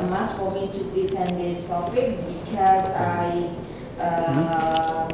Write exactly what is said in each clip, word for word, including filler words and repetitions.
a must for me to present this topic because I uh,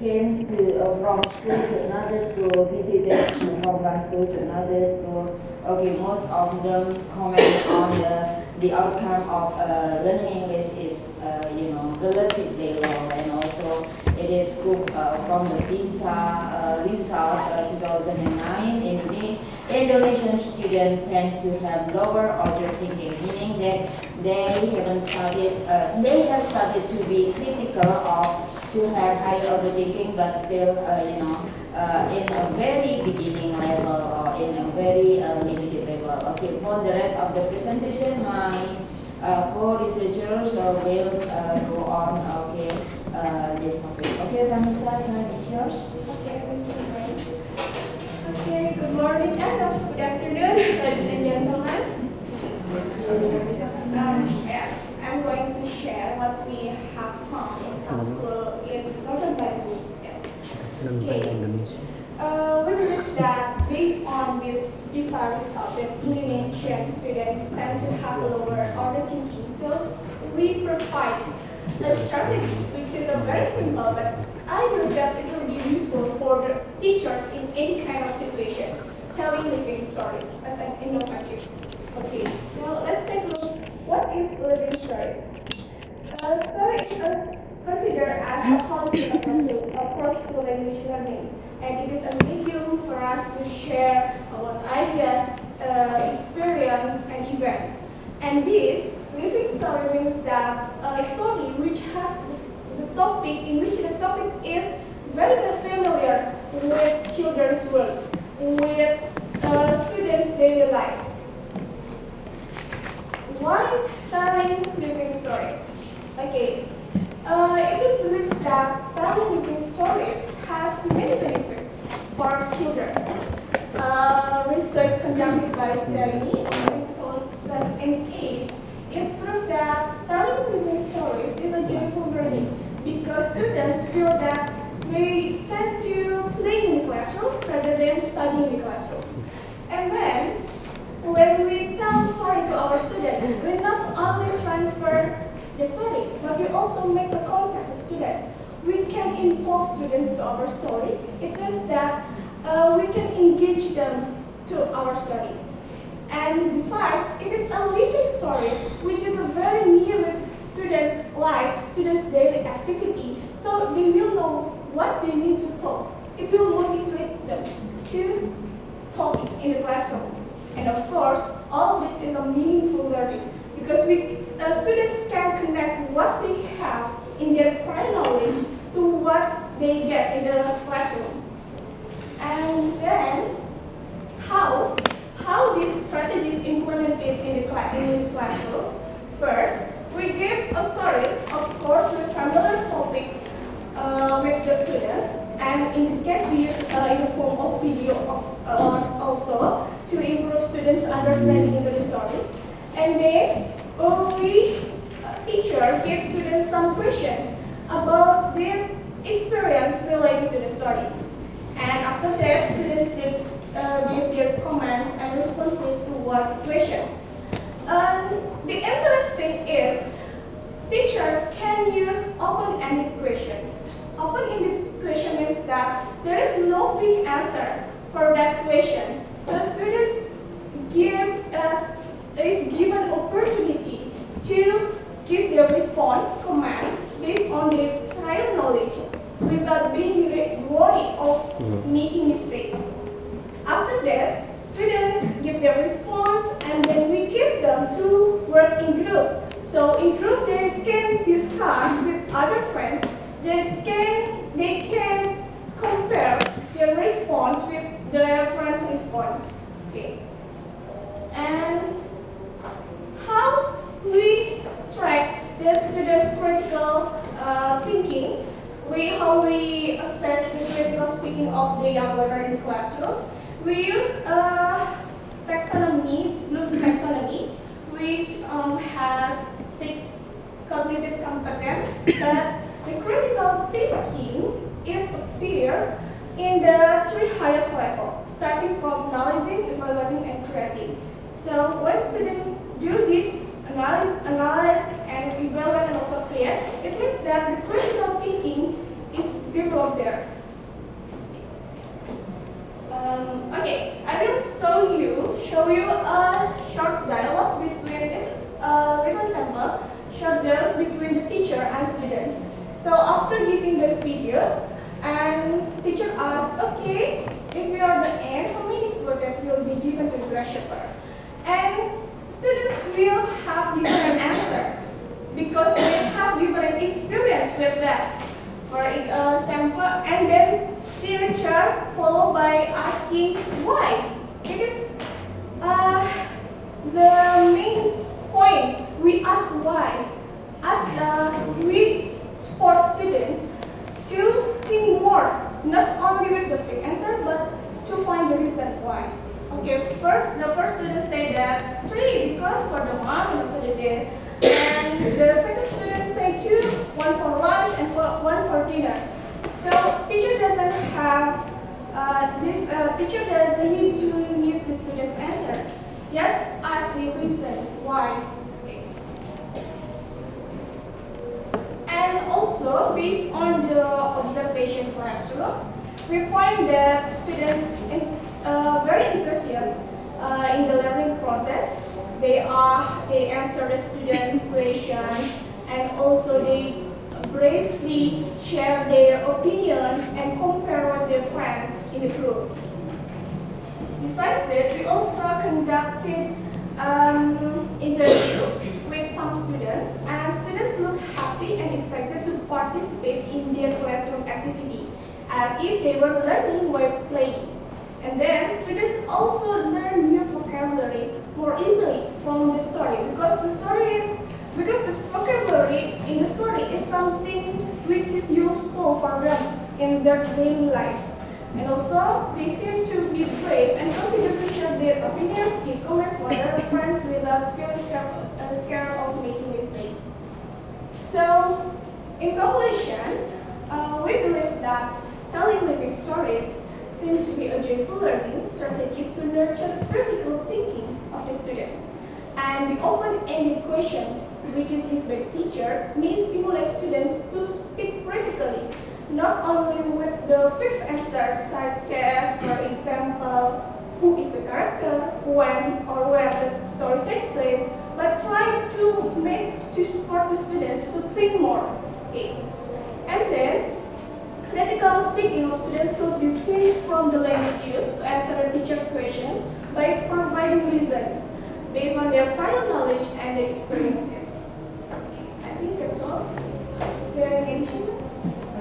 came to uh, from school to another school, visited from one school to another school. Okay, most of them comment on the the outcome of uh, learning English is uh, you know relatively low, and also it is proved uh, from the Lisa uh, results uh, two thousand nine in the Indonesian students tend to have lower order thinking, meaning that they haven't started, uh, they have started to be critical of, to have higher order thinking, but still, uh, you know, uh, in a very beginning level or in a very uh, limited level. Okay, for the rest of the presentation, my uh, co-researchers uh, will uh, go on, okay, uh, this topic. Okay, Vanessa, time is yours. Okay, thank you. Okay, good morning and good afternoon, ladies and gentlemen. Um, yes, I'm going to share what we have found in some school in Northern Bandung. Yes. Okay. Uh, we believe that based on this PISA result, that Indonesian students tend to have lower order thinking. So we provide a strategy which is a very simple, but I believe that it will be useful for the teachers in any kind of situation, telling living stories as an innovative. Okay, so let's take a look. What is living stories? Uh, story is considered as a holistic approach to language learning, and it is a medium for us to share our ideas, uh, experience, and events. And this living story means that a story which has the topic in which the topic is very much familiar with children's world, with uh, students' daily life. One time living stories. Okay, uh, it is believed that time living stories has many benefits for children. Uh, research conducted by Sanghuria in two thousand eight it proved that telling living stories is a joyful learning because students feel that they tend to play in the classroom rather than study in the classroom. And then, when we tell a story to our students, we not only transfer the story, but we also make the contact with students. We can involve students to our story. It means that uh, we can engage them to our story. And besides, it is a living story, which is a very near with students' life, students' daily activity, so they will know what they need to talk. It will motivate them to talk in the classroom. And of course, all of this is a meaningful learning because we uh, students can connect what they have in their prior knowledge to what they get in the classroom. And then, how how these strategies implemented in the class in this classroom? First, we give a stories, of course, with familiar topic. Uh, with the students, and in this case we use uh, in the form of video of, uh, also to improve students' understanding into the stories. And then uh, we uh, teacher give students some questions about their experience related to the story. And after that, students did, uh, give their comments and responses toward questions. Um, the interesting is teacher can use open-ended questions. Open-ended question means that there is no fixed answer for that question. So students give uh, is given opportunity to give their response comments based on their prior knowledge without being worried of making mistake. After that, students give their response and then we give them to work in group. So in group they can discuss with other friends. They can, they can compare their response with their friend's response. Okay. And how we track the students' critical uh, thinking, we, how we assess the critical speaking of the young learner in the classroom. We use uh, taxonomy, Bloom's taxonomy, which um, has six cognitive competences that the critical thinking is appear in the three highest level, starting from analyzing, evaluating, and creating. So when students do this analysis, that the critical thinking is developed there. Um, okay, I will show you show you a short dialogue between it's a little sample short dialogue between the teacher and students. So after giving the video, and teacher asked, okay, if we are the end, how many food that will be given to the grasshopper? And students will have different answer because they have different experience with that. For example, and then teacher followed by asking why. It is uh, the main point. We ask why. As uh, we support students to think more, not only with the fake answer, but to find the reason why. Okay, first, the first student said that three because for the mom and also the dad. And the second student said two, one for lunch and for one for dinner. So teacher doesn't have uh, this. Uh, teacher doesn't need to meet the student's answer. Just ask the reason why. Okay. And also based on the observation classroom, we find that students in Uh, very enthusiastic uh, in the learning process. They are they answer the students' questions, and also they bravely share their opinions and compare with their friends in the group. Besides that, we also conducted um, interview with some students, and students looked happy and excited to participate in their classroom activity, as if they were learning while playing. And then students also learn new vocabulary more easily from the story, because the story is because the vocabulary in the story is something which is useful for them in their daily life. And also they seem to be brave and confident to share their opinions, give comments for their friends without feeling scared of making mistakes. So in conclusions, uh, we believe that telling living stories seems to be a joyful learning strategy to nurture critical thinking of the students. And the open-ended question, which is used by the teacher, may stimulate students to speak critically, not only with the fixed answers, such as, for example, who is the character, when, or where the story takes place, but try to make to support the students to think more. Okay. And then, critical speaking of students could be seen from the language used to answer a teacher's question by providing reasons based on their prior knowledge and their experiences. I think that's all. Is there any issue?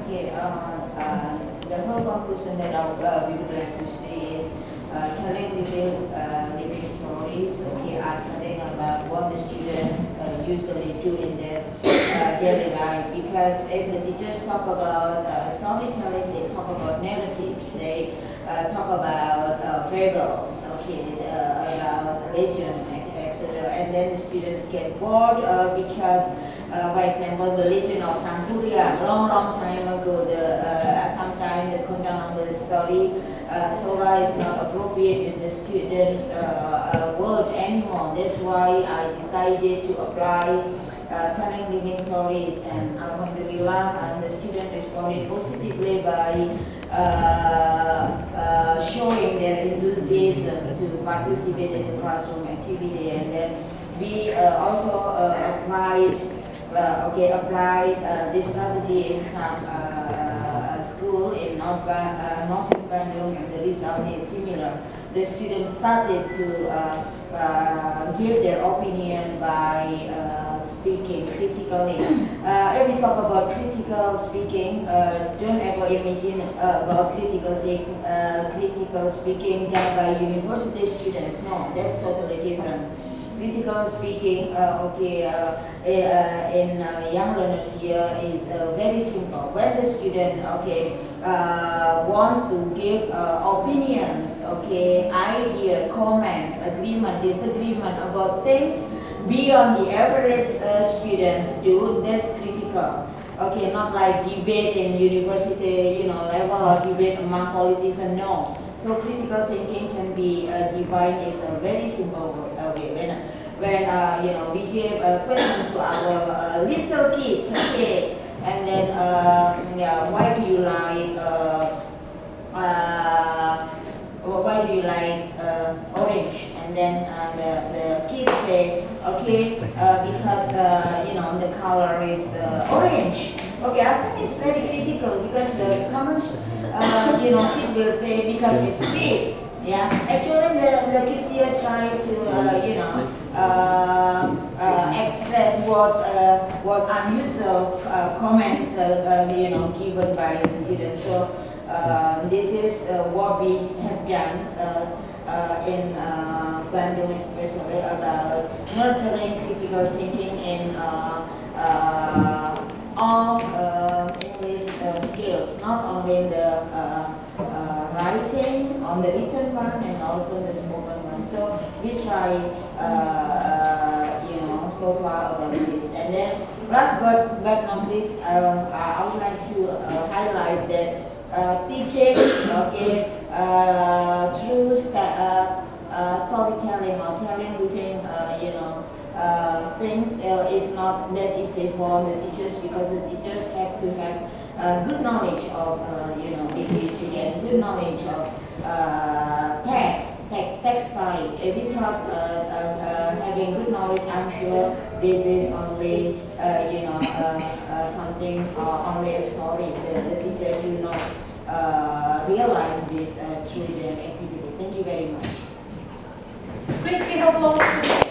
Okay, uh, uh, the whole conclusion that I uh, we would like to say is uh, telling living, uh, living stories. Okay, are telling about what the students uh, usually do in their uh, daily life, because if the teachers talk about uh, storytelling, they talk about narratives, they uh, talk about uh, fables, okay, uh, about legend, et cetera. And then the students get bored uh, because, uh, for example, the legend of Sanghuria, long, long time ago, the uh, sometime the contemporary story, uh, Sora is not appropriate in the students' uh, uh, world anymore. That's why I decided to apply Uh, telling living stories, and alhamdulillah, and the student responded positively by uh, uh, showing their enthusiasm to participate in the classroom activity. And then we uh, also uh, applied, uh, okay, applied uh, this strategy in some uh, school in North, uh, North Bandung, and the result is similar. The students started to uh, uh, give their opinion by uh, speaking critically. Uh, if we talk about critical speaking, uh, don't ever imagine uh, about critical take, uh, critical speaking done by university students. No, that's totally different. Critical speaking, uh, okay, uh, uh, in uh, young learners here is uh, very simple. When the student, okay, uh, wants to give uh, opinions, okay, idea, comments, agreement, disagreement about things beyond the average uh, students do, that's critical. Okay, not like debate in university, you know, level, or debate among politicians, no. So critical thinking can be uh, divided as a very simple way. When, when uh, you know, we give a question to our uh, little kids, okay, And then, um, yeah, why do you like, uh, uh, why do you like uh, orange? And then uh, the, the kids say, okay, uh, because, uh, you know, the color is uh, orange. Okay, I think it's very critical because the common, uh, you know, kid will say because it's big. Yeah, actually the, the kids here try to, uh, you know, uh, uh, express what uh, what unusual uh, comments, uh, uh, you know, given by the students. So uh, this is uh, what we have done uh, uh, in uh, Bandung, especially about nurturing critical thinking in uh, uh, all uh, English uh, skills, not only the uh, uh, writing, on the written one, and also the spoken one. So we try, uh, you know, so far about this. And then last but, but not least, uh, I would like to uh, highlight that uh, teaching, okay, uh, through sta uh, uh, storytelling or telling within, uh, you know, Uh, things uh, is not that easy for the teachers because the teachers have to have uh, good knowledge of, uh, you know, it is to get good knowledge of uh, text, te text type. Without uh, uh, uh, having good knowledge, I'm sure this is only, uh, you know, uh, uh, something uh, only a story. The, the teacher do not uh, realize this uh, through their activity. Thank you very much. Please give applause.